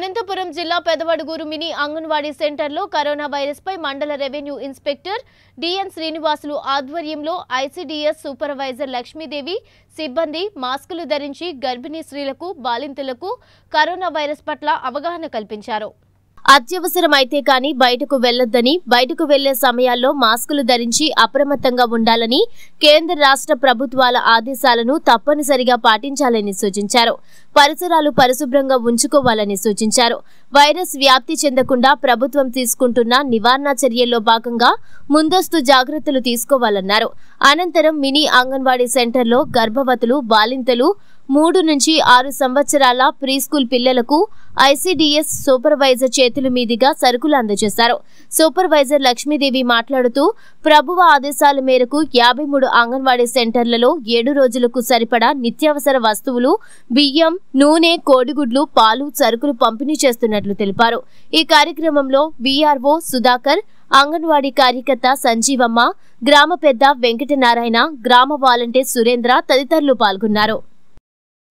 అనంతపురం జిల్లా పెదవడుగూరు మినీ అంగన్వాడీ సెంటర్లో corona virus పై మండల రెవెన్యూ ఇన్స్పెక్టర్ డిఎన్ శ్రీనివాసులు ఆధ్వర్యంలో ఐసిడిఎస్ సూపర్వైజర్ లక్ష్మీదేవి సిబ్బంది మాస్కులు ధరించి గర్భిణీ స్త్రీలకు బాలింతలకు కరోనా వైరస్ పట్ల అవగాహన కల్పించారు. అత్యవసరమైతే కానీ బయటకు వెళ్లొద్దని, బయటకు వెళ్లే సమయాల్లో మాస్కులు ధరించి అప్రమత్తంగా ఉండాలని, కేంద్ర రాష్ట్ర ప్రభుత్వాల ఆదేశాలను తప్పనిసరిగా పాటించాలని సూచించారు. పరిసరాలు పరిశుభ్రంగా ఉంచుకోవాలని సూచించారు. వైరస్ వ్యాప్తి చెందకుండా ప్రభుత్వం తీసుకుంటున్న నివారణ చర్యల్లో భాగంగా ముందస్తు జాగ్రత్తలు తీసుకోవాలన్నారు. అనంతరం మినీ అంగన్వాడీ సెంటర్లో గర్భవతులు, బాలింతలు, 3 నుంచి 6 సంవత్సరాల ప్రీ స్కూల్ పిల్లలకు ఐసిడిఎస్ సూపర్వైజర్ చేతుల మీదుగా సరుకులు అందజేశారు. సూపర్వైజర్ లక్ష్మీదేవి మాట్లాడుతూ, ప్రభుత్వ ఆదేశాల మేరకు 53 అంగన్వాడీ సెంటర్లలో 7 రోజులకు సరిపడా నిత్యావసర వస్తువులు, బియ్యం, నూనె, కోడిగుడ్లు, పాలు, సరుకులు పంపిణీ చేస్తున్నట్లు తెలిపారు. ఈ కార్యక్రమంలో విఆర్ఓ సుధాకర్, అంగన్వాడీ కార్యకర్త సంజీవమ్మ, గ్రామ పెద్ద వెంకటనారాయణ, గ్రామ వాలంటీర్ సురేంద్ర తదితరులు పాల్గొన్నారు.